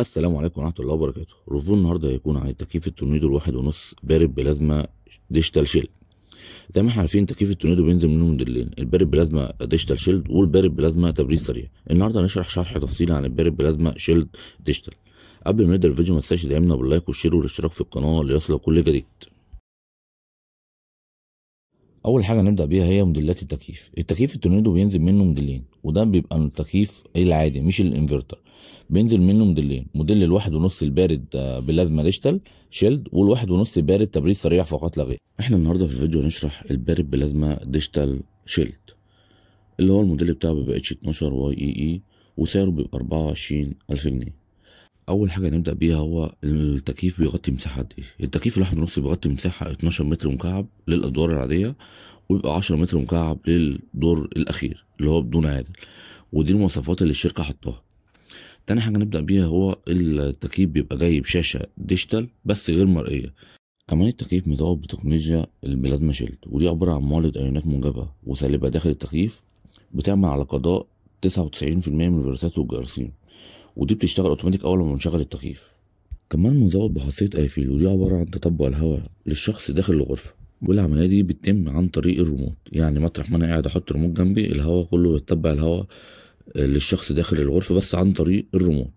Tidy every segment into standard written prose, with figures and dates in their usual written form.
السلام عليكم ورحمه الله وبركاته. ريفيو النهارده هيكون عن تكييف التورنيدو ال1.5 بارد بلازما ديجيتال شيلد. زي ما احنا عارفين تكييف التورنيدو بينزل منه موديلين، البارد بلازما ديجيتال شيلد والبارد بلازما تبريد سريع. النهارده هنشرح شرح تفصيلي عن البارد بلازما شيلد ديجيتال. قبل ما نبدا الفيديو ما تنساش تدعمنا باللايك والشير والاشتراك في القناه ليصلك كل جديد. اول حاجه نبدا بيها هي موديلات التكييف. التكييف التورنيدو بينزل منه موديلين، وده بيبقى التكييف العادي مش الانفرتر. بينزل منه موديلين، موديل ال1.5 البارد بلازما ديجيتال شيلد وال1.5 بارد تبريد سريع فقط لا غير. احنا النهارده في الفيديو هنشرح البارد بلازما ديجيتال شيلد اللي هو الموديل بتاعه بيبقى اتش 12 واي اي اي، وسعره بيبقى 24000 جنيه. اول حاجه نبدا بيها هو التكييف بيغطي مساحات ايه. التكييف ال1.5 بيغطي مساحه 12 متر مكعب للادوار العاديه، ويبقى 10 متر مكعب للدور الاخير اللي هو بدون عادل، ودي المواصفات اللي الشركه حطاها. تاني حاجه نبدا بيها هو التكييف بيبقى جاي بشاشه ديجيتال بس غير مرئيه. كمان التكييف متوب بتقنيه البلازما شيلد، ودي عباره عن معالج ايونات موجبه وسالبه داخل التكييف، بتعمل على قضاء 99% من الفيروسات والجراثيم، ودي بتشتغل اوتوماتيك اول ما بنشغل التكييف. كمان مزود بخاصيه اي فيل، ودي عباره عن تطبق الهواء للشخص داخل الغرفه، والعمليه دي بتتم عن طريق الريموت. يعني مطرح ما انا قاعد احط ريموت جنبي الهواء كله يتبع الهواء للشخص داخل الغرفه بس عن طريق الريموت.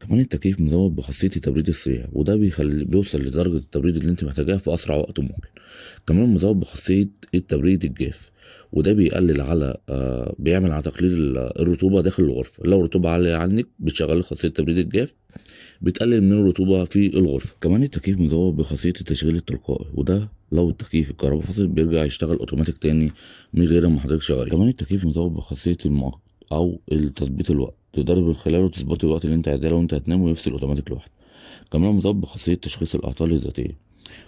كمان التكييف مزود بخاصيه التبريد السريع، وده بيوصل لدرجه التبريد اللي انت محتاجها في اسرع وقت ممكن. كمان مزود بخاصيه التبريد الجاف، وده بيقلل على بيعمل على تقليل الرطوبه داخل الغرفه. لو الرطوبه عاليه عندك بتشغل خاصيه تبريد الجاف بتقلل من الرطوبه في الغرفه. كمان التكييف مزود بخاصيه التشغيل التلقائي، وده لو التكييف الكهرباء فصل بيرجع يشتغل اوتوماتيك تاني من غير ما حضرتك تشغلي. كمان التكييف مزود بخاصيه المؤقت او تثبيت الوقت، تقدري من خلاله تظبطي الوقت اللي انت عايزاه لو انت هتنام ويفصل اوتوماتيك لوحده. كمان مزود بخاصيه تشخيص الاعطال الذاتيه،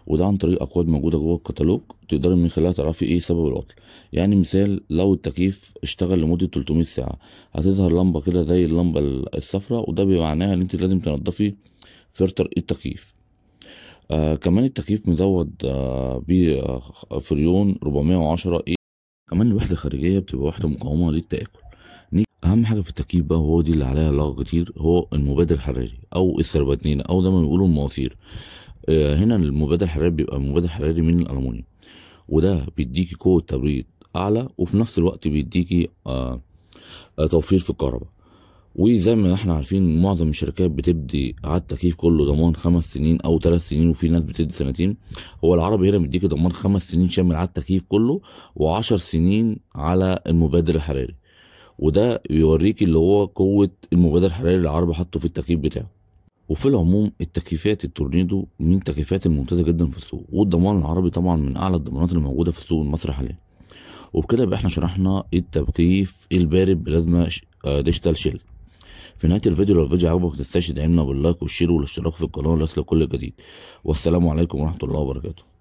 وده عن طريق اكواد موجوده جوه الكتالوج تقدري من خلالها تعرفي ايه سبب العطل. يعني مثال لو التكييف اشتغل لمده 300 ساعه هتظهر لمبه كده زي اللمبه الصفراء، وده بمعناها ان انت لازم تنضفي فلتر التكييف. كمان التكييف مزود بفريون 410 اي. كمان الوحده الخارجيه بتبقى وحده مقاومه للتاكل. اهم حاجه في التكييف بقى وهو دي اللي عليها لغط كتير، هو المبادر الحراري او السربتنينه او زي ما بيقولوا المواسير. هنا المبادر الحراري بيبقى مبادر حراري من الالومنيوم، وده بيديكي قوه تبريد اعلى، وفي نفس الوقت بيديكي توفير في الكهرباء. وزي ما احنا عارفين معظم الشركات بتدي على التكييف كله ضمان 5 سنين او 3 سنين، وفي ناس بتدي سنتين. هو العربي هنا بيديكي ضمان 5 سنين شامل على التكييف كله، و10 سنين على المبادر الحراري، وده بيوريكي اللي هو قوه المبادر الحراري اللي العربي حاطه في التكييف بتاعه. وفي العموم التكييفات التورنيدو من التكييفات الممتازه جدا في السوق، والضمان العربي طبعا من اعلى الضمانات اللي موجوده في السوق المصري حاليا. وبكده يبقى احنا شرحنا التكييف البارد بلازما ديجيتال شيلد. في نهايه الفيديو لو الفيديو عجبك ما تنساش تدعمنا باللايك والشير والاشتراك في القناه ليصلك كل جديد. والسلام عليكم ورحمه الله وبركاته.